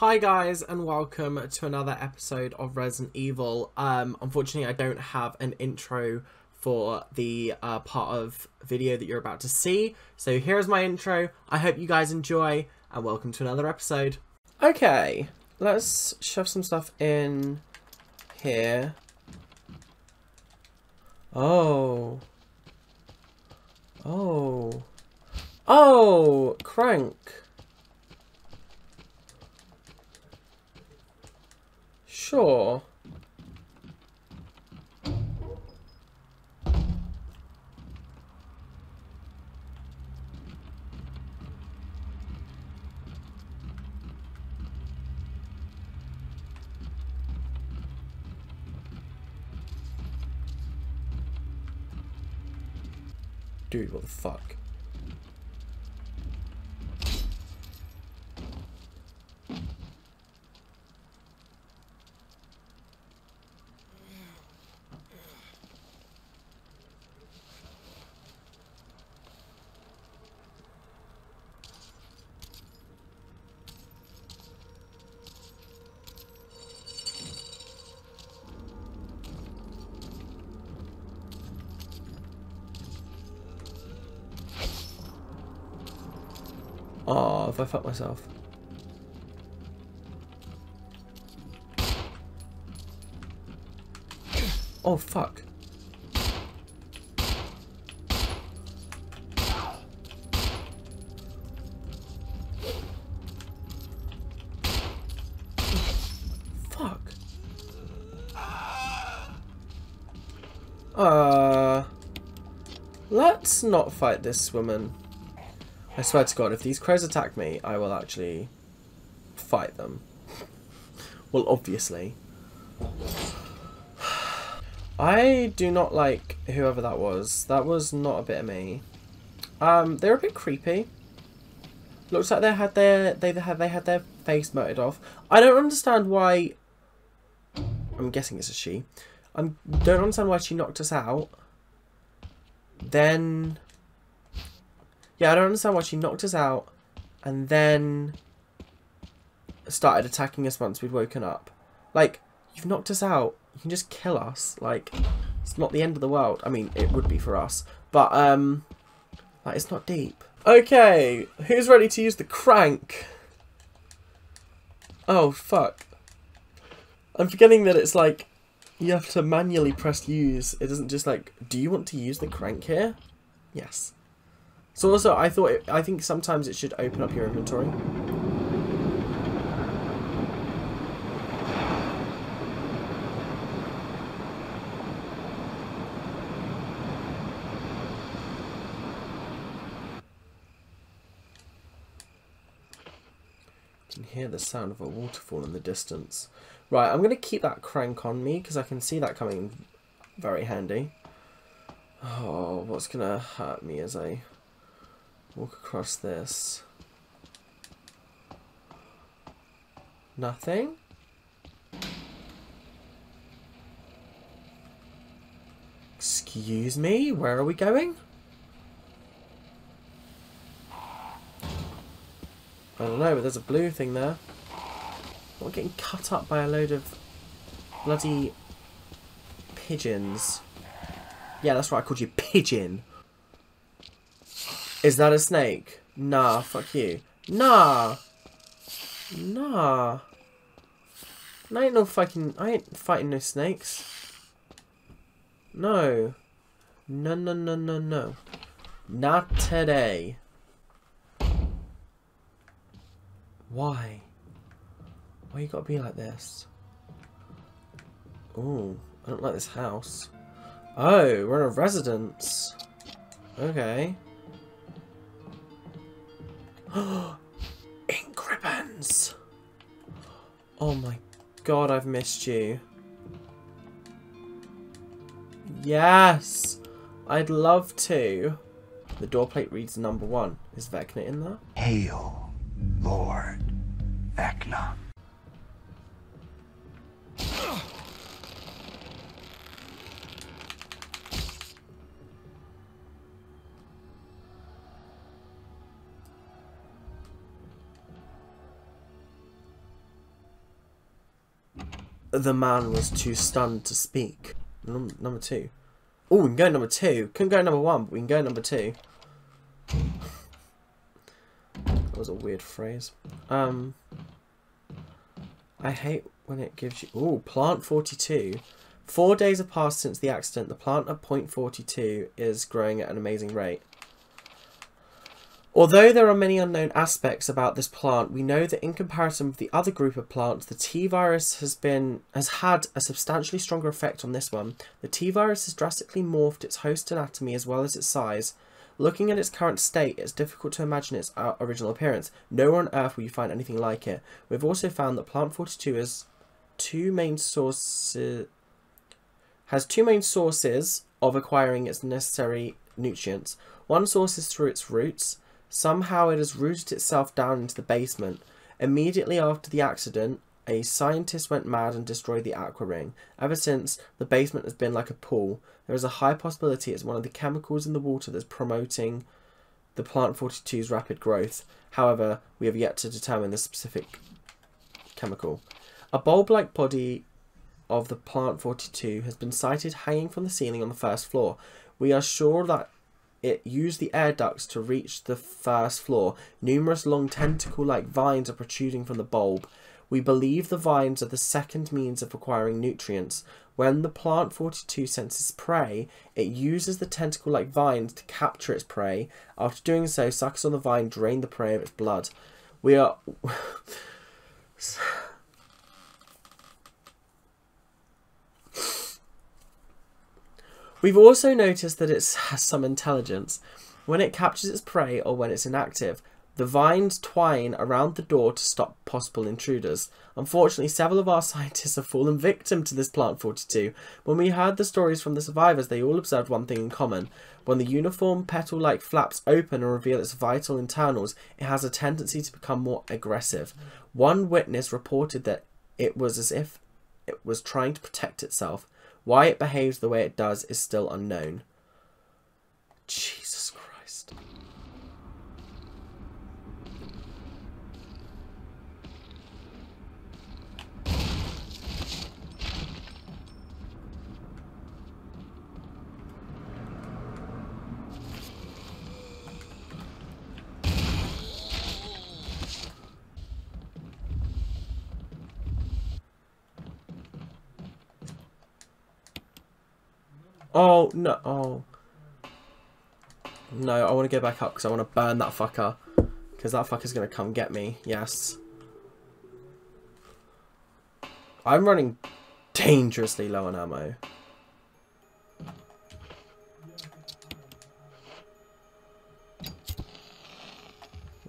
Hi guys and welcome to another episode of Resident Evil. Unfortunately I don't have an intro for the part of video that you're about to see, so here's my intro. I hope you guys enjoy and welcome to another episode. Okay, let's shove some stuff in here. Oh, crank. Sure. Dude, what the fuck? Oh, have I fucked myself? Oh, fuck. Fuck. Let's not fight this woman. I swear to God, if these crows attack me, I will actually fight them. Well, obviously. I do not like whoever that was. That was not a bit of me. They were a bit creepy. Looks like they had their face moted off. I don't understand why. I'm guessing it's a she. I don't understand why she knocked us out. Then. Yeah, I don't understand why she knocked us out and then started attacking us once we'd woken up. Like, you've knocked us out. You can just kill us. Like, it's not the end of the world. I mean, it would be for us. But, like, it's not deep. Okay, who's ready to use the crank? Oh, fuck. I'm forgetting that it's like, you have to manually press use. It isn't just like, do you want to use the crank here? Yes. So also, I think sometimes it should open up your inventory. You can hear the sound of a waterfall in the distance. Right, I'm going to keep that crank on me because I can see that coming in very handy. Oh, what's going to hurt me is I walk across this. Nothing? Excuse me, where are we going? I don't know, but there's a blue thing there. I'm getting cut up by a load of bloody pigeons. Yeah, that's right, I called you pigeon. Is that a snake? Nah, fuck you. Nah. I ain't fighting no snakes. No. No. Not today. Why? Why you gotta be like this? Ooh, I don't like this house. Oh, we're in a residence. Okay. Ink ribbons! Oh my God, I've missed you. Yes! I'd love to. The doorplate reads #1. Is Vecna in there? Hail, Lord Vecna. the man was too stunned to speak. Number two. Oh, we can go number two. Couldn't go number one, but we can go number two. That was a weird phrase. I hate when it gives you... Oh, Plant 42. 4 days have passed since the accident. The plant at Point 42 is growing at an amazing rate. Although there are many unknown aspects about this plant, we know that in comparison with the other group of plants, the T virus has had a substantially stronger effect on this one. The T virus has drastically morphed its host anatomy as well as its size. Looking at its current state, it's difficult to imagine its original appearance. Nowhere on Earth will you find anything like it. We've also found that Plant 42 has two main sources of acquiring its necessary nutrients. One source is through its roots. Somehow it has rooted itself down into the basement. Immediately after the accident, a scientist went mad and destroyed the aqua ring. Ever since, the basement has been like a pool. There is a high possibility it's one of the chemicals in the water that's promoting the Plant 42's rapid growth. However, we have yet to determine the specific chemical. A bulb-like body of the Plant 42 has been sighted hanging from the ceiling on the first floor. We are sure that it used the air ducts to reach the first floor. Numerous long tentacle-like vines are protruding from the bulb. We believe the vines are the second means of acquiring nutrients. When the Plant 42 senses prey, it uses the tentacle-like vines to capture its prey. After doing so, suckers on the vine drain the prey of its blood. We are... We've also noticed that it has some intelligence. When it captures its prey or when it's inactive, the vines twine around the door to stop possible intruders. Unfortunately, several of our scientists have fallen victim to this Plant 42. When we heard the stories from the survivors, they all observed one thing in common. When the uniform petal-like flaps open and reveal its vital internals, it has a tendency to become more aggressive. One witness reported that it was as if it was trying to protect itself. Why it behaves the way it does is still unknown. Jesus Christ. Oh, no. Oh. No, I want to go back up because I want to burn that fucker. Because that fucker's going to come get me. Yes. I'm running dangerously low on ammo.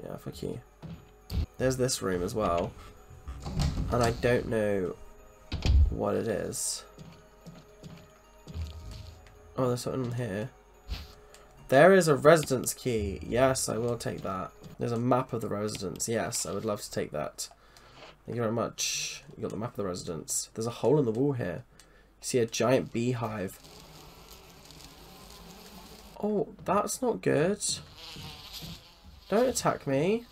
Yeah, fuck you. There's this room as well. And I don't know what it is. Oh, there's something here. There is a residence key. Yes, I will take that. There's a map of the residence. Yes, I would love to take that. Thank you very much. You got the map of the residence. There's a hole in the wall here. You see a giant beehive. Oh, that's not good. Don't attack me.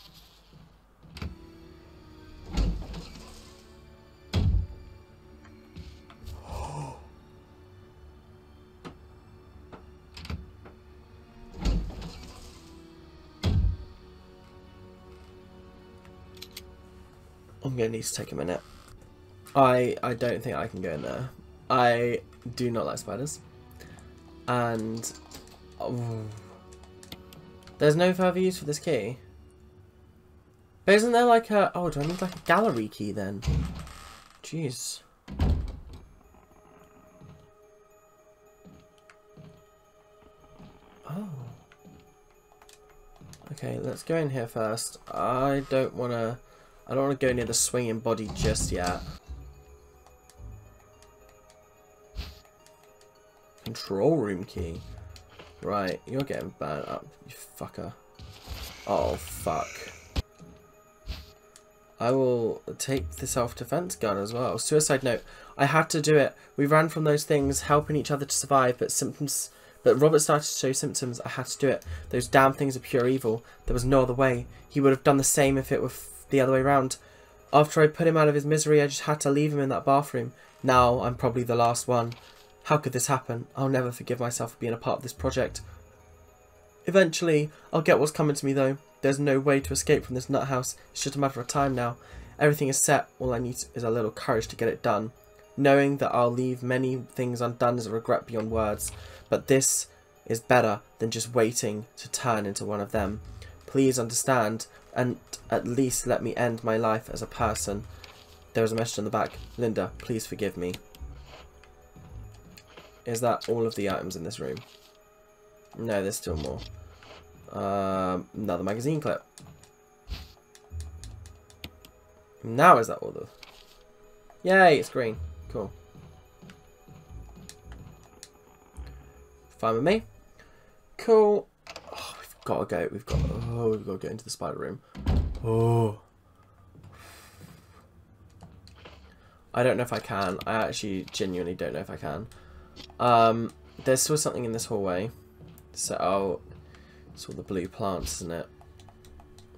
I'm gonna need to take a minute. I don't think I can go in there. I do not like spiders. And oh, there's no further use for this key. But isn't there like a... Oh, do I need like a gallery key then? Jeez. Oh. Okay, let's go in here first. I don't want to go near the swinging body just yet. Control room key. Right, you're getting burnt up, you fucker. Oh, fuck. I will take the self-defense gun as well. Suicide note. I had to do it. We ran from those things, helping each other to survive, but Robert started to show symptoms. I had to do it. Those damn things are pure evil. There was no other way. He would have done the same if it were... the other way around. After I put him out of his misery, I just had to leave him in that bathroom. Now I'm probably the last one. How could this happen? I'll never forgive myself for being a part of this project. Eventually, I'll get what's coming to me though. There's no way to escape from this nut house. It's just a matter of time now. Everything is set. All I need is a little courage to get it done. Knowing that I'll leave many things undone is a regret beyond words. But this is better than just waiting to turn into one of them. Please understand and at least let me end my life as a person. There is a message on the back. Linda, please forgive me. Is that all of the items in this room? No, there's still more. Another magazine clip. Now is that all of... Yay, it's green. Cool. Fine with me. Cool. Oh, we've got to go. We've got to get into the spider room. Oh. I don't know if I can. I actually genuinely don't know if I can. There's still something in this hallway. So, oh, it's all the blue plants, isn't it?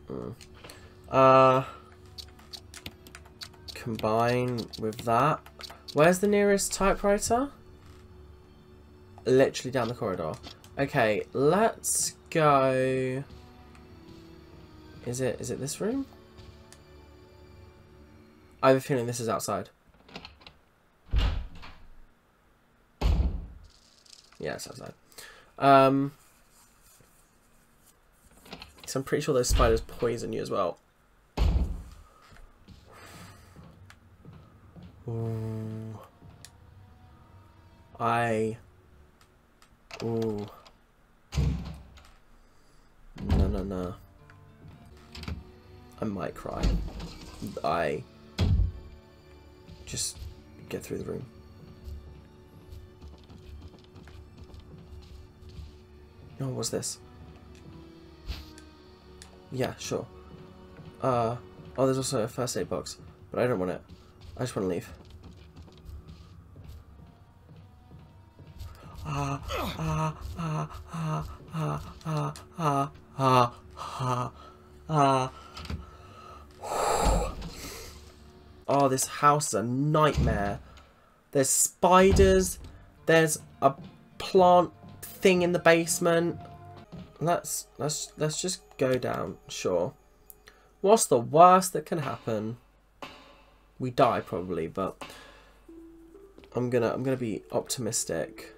Mm. Combine with that. Where's the nearest typewriter? Literally down the corridor. Okay, let's go. Is it this room? I have a feeling this is outside. Yeah, it's outside. So I'm pretty sure those spiders poison you as well. Ooh. Ooh. No. I might cry. I... Just get through the room. No, oh, what's this? Yeah, sure. Oh, there's also a first aid box, but I don't want it. I just want to leave. Oh, this house is a nightmare. There's spiders. There's a plant thing in the basement. Let's just go down. Sure. What's the worst that can happen? We die probably, but I'm gonna be optimistic.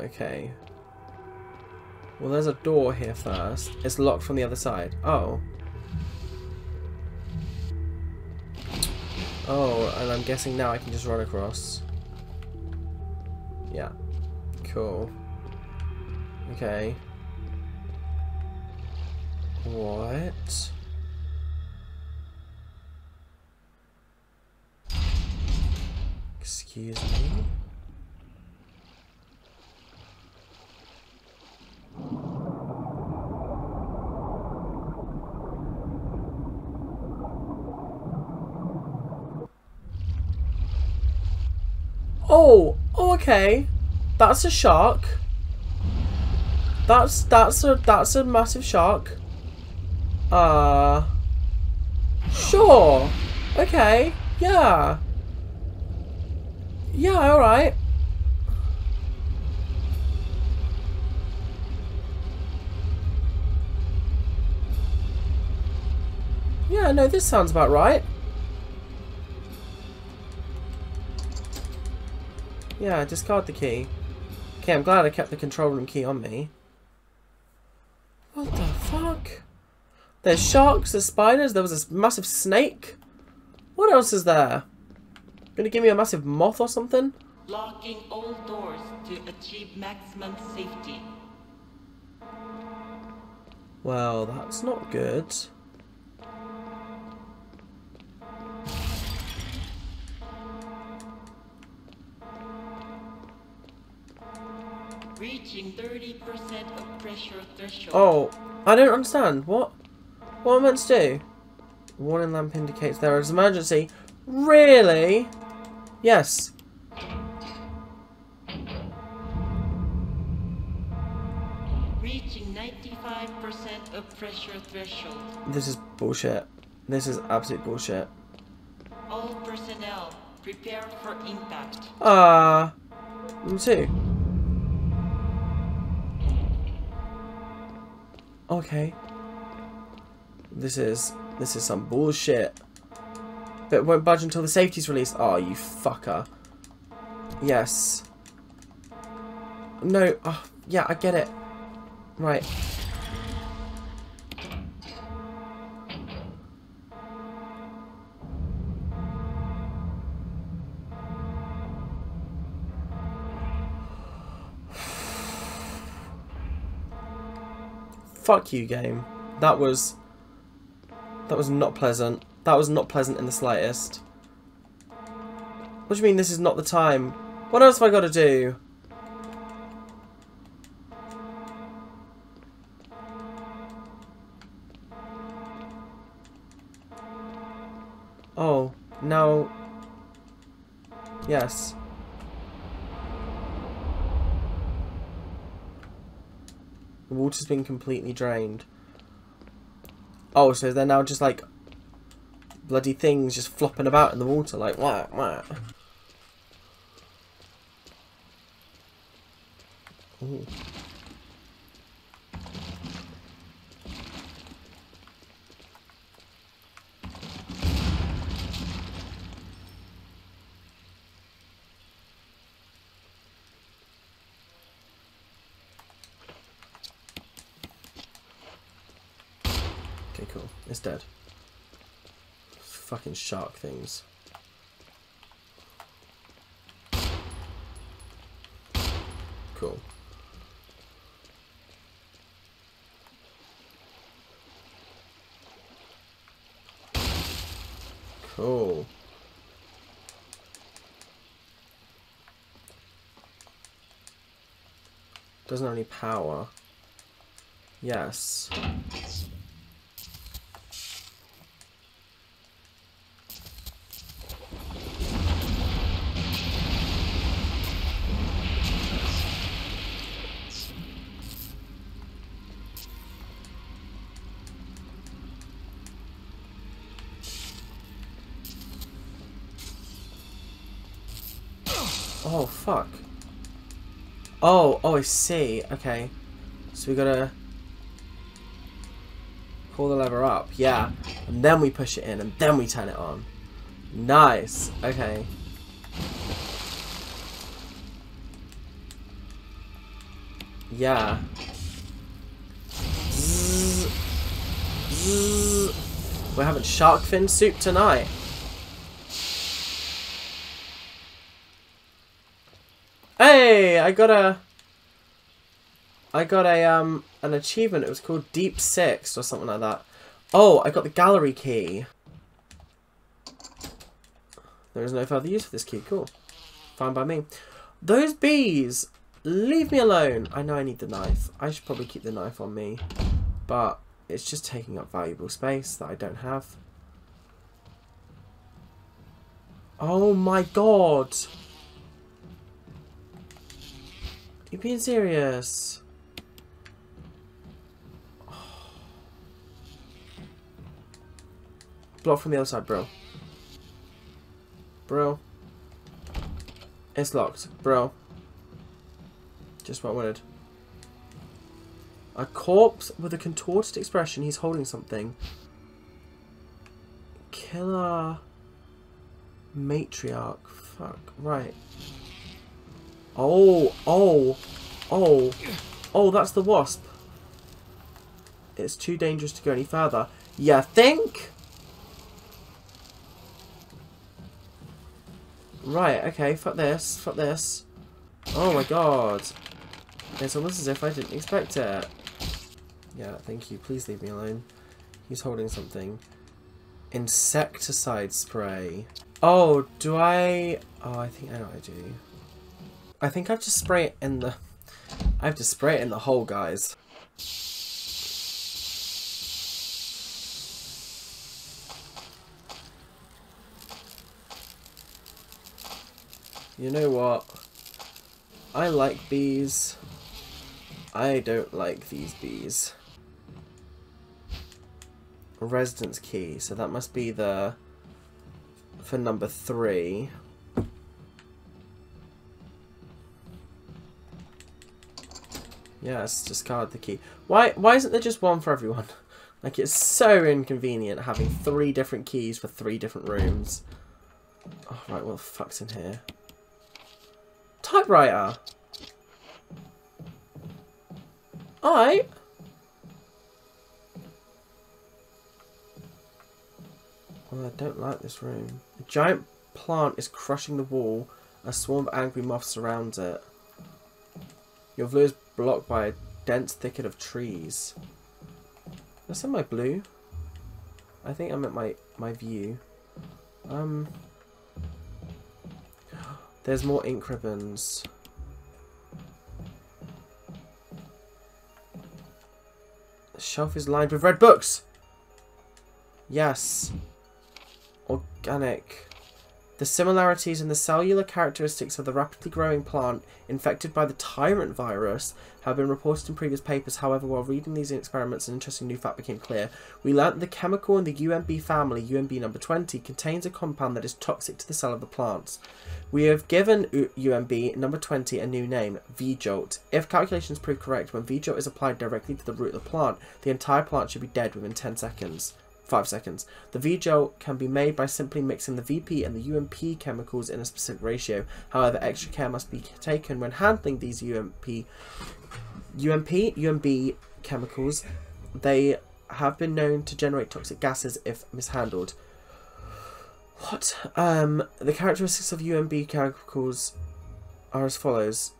Okay. Well, there's a door here first. It's locked from the other side. Oh. Oh, and I'm guessing now I can just run across. Yeah. Cool. Okay. What? Excuse me? Oh, okay. That's a shark. That's a massive shark. Sure. Okay. Yeah. Yeah. All right. Yeah. No, this sounds about right. Yeah, discard the key. Okay, I'm glad I kept the control room key on me. What the fuck? There's sharks, there's spiders, there was a massive snake. What else is there? Gonna give me a massive moth or something? Locking all doors to achieve maximum safety. Well, that's not good. Reaching 30% of pressure threshold. Oh, I don't understand. What am I meant to do? Warning lamp indicates there is an emergency. Really? Yes. reaching 95% of pressure threshold. This is bullshit. This is absolute bullshit. All personnel, prepare for impact. Me too. Okay. This is some bullshit. But it won't budge until the safety's released. Oh, you fucker. Yes. No. Oh, yeah, I get it. Right. Fuck you, game. That was not pleasant. That was not pleasant in the slightest. What do you mean this is not the time? What else have I got to do? Oh, now... Yes. The water's been completely drained. Oh, so they're now just like... bloody things just flopping about in the water like what? Ooh. Okay, cool. It's dead. Fucking shark things. Cool. Cool. Doesn't have any power. Yes. Oh, fuck. Oh, I see. Okay. So we gotta pull the lever up. Yeah. And then we push it in and then we turn it on. Nice. Okay. Yeah. Zzz. Zzz. We're having shark fin soup tonight. Hey, I got an achievement. It was called Deep Six or something like that. Oh, I got the gallery key. There is no further use for this key. Cool. Fine by me. Those bees, leave me alone. I know I need the knife. I should probably keep the knife on me, but it's just taking up valuable space that I don't have. Oh my god. You being serious? Oh. Block from the other side, bro. Bro. It's locked, bro. Just what I wanted. A corpse with a contorted expression. He's holding something. Killer matriarch. Fuck. Right. Oh, that's the wasp. It's too dangerous to go any further. You think? Right, okay, fuck this, fuck this. Oh my god. It's almost as if I didn't expect it. Yeah, thank you, please leave me alone. He's holding something. Insecticide spray. Oh, do I... Oh, I think I know what I do. I think I have to spray it in the... I have to spray it in the hole, guys. You know what? I like bees. I don't like these bees. Residence key, so that must be the... for number 3. Yes, discard the key. Why isn't there just one for everyone? Like, it's so inconvenient having 3 different keys for 3 different rooms. Oh, right, what the fuck's in here? Typewriter! Alright! Well, I don't like this room. A giant plant is crushing the wall. A swarm of angry moths surrounds it. Your view is blocked by a dense thicket of trees. That's in my blue. I think I'm at my view. There's more ink ribbons. The shelf is lined with red books. Yes. Organic. The similarities in the cellular characteristics of the rapidly growing plant infected by the tyrant virus have been reported in previous papers. However, while reading these experiments, an interesting new fact became clear. We learnt that the chemical in the UMB family, UMB number 20, contains a compound that is toxic to the cell of the plants. We have given UMB number 20 a new name, V-Jolt. If calculations prove correct, when V-Jolt is applied directly to the root of the plant, the entire plant should be dead within 10 seconds. 5 seconds. The V-Jolt can be made by simply mixing the VP and the UMP chemicals in a specific ratio. However, extra care must be taken when handling these UMB chemicals. They have been known to generate toxic gases if mishandled. What? The characteristics of UMB chemicals are as follows.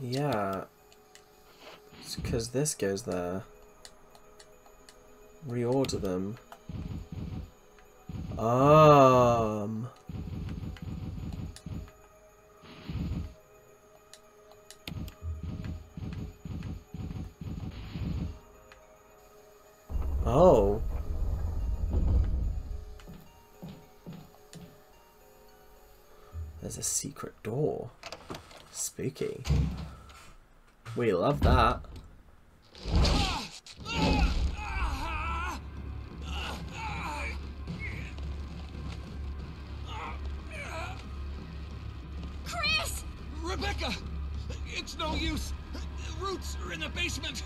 Yeah, it's because this goes there. Reorder them. Oh. There's a secret door. Spooky. We love that. Chris! Rebecca! It's no use. Roots are in the basement.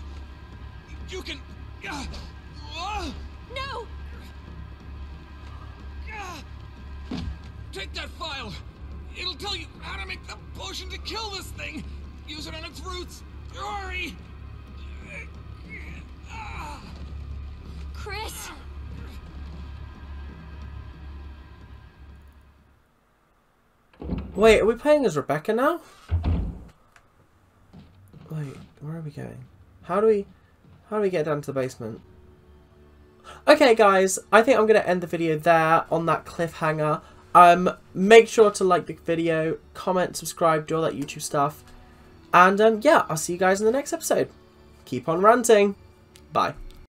You can... No! Take that file. It'll tell you how to make the potion to kill this thing. Use it on its roots. Rory! Chris! Wait, are we playing as Rebecca now? Wait, where are we going? How do we get down to the basement? Okay guys, I think I'm gonna end the video there on that cliffhanger. Make sure to like the video, comment, subscribe, do all that YouTube stuff. And yeah, I'll see you guys in the next episode. Keep on ranting. Bye.